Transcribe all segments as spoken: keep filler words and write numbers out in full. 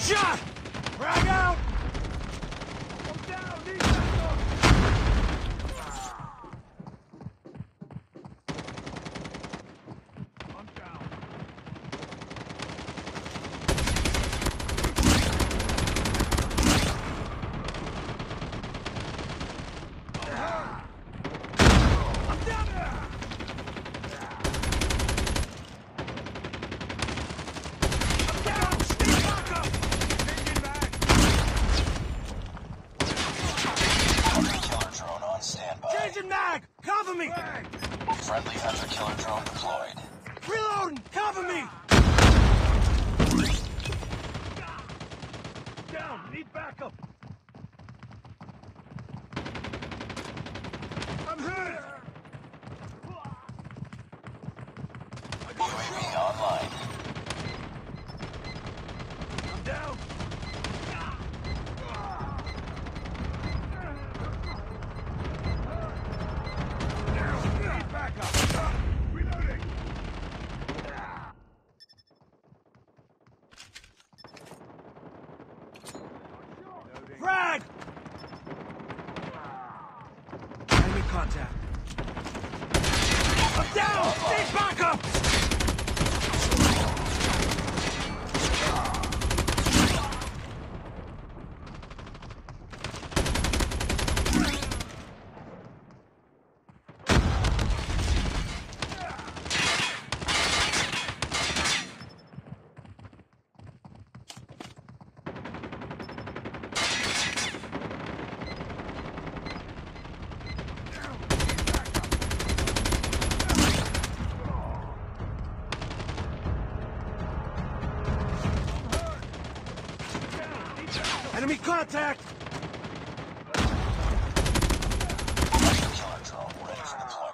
Shot shot! Frag out! I'm down, need that door! I'm down. I'm down there! Mag, cover me! Friendly hunter killer drone deployed. Reloading! Cover me! Down! Need backup! I'm hurt! U A V online. I'm down! Frag! Enemy contact. I'm down! Stay back up! Enemy contact! Killer drone ready for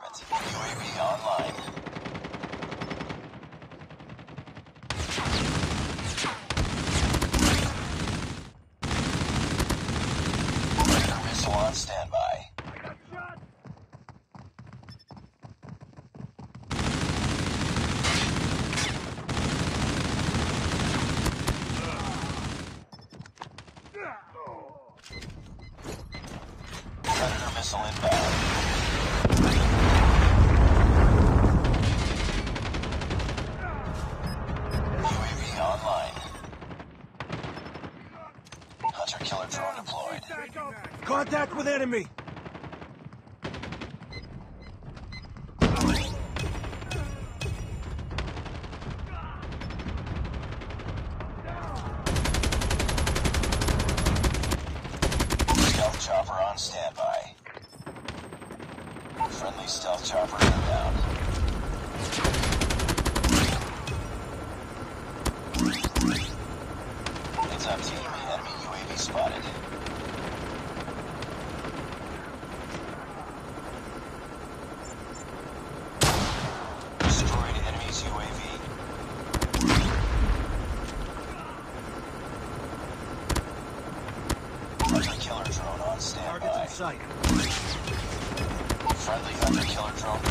deployment. U A V online. Predator missile on standby. I got shot! Predator missile inbound. U A V online. Hunter killer drone deployed. Contact with enemy. Chopper on standby. Friendly stealth chopper inbound. It's up team. Enemy U A V spotted. Destroyed enemy's U A V. Killer drone on standby. Targets in sight. Friendly hunter killer drone.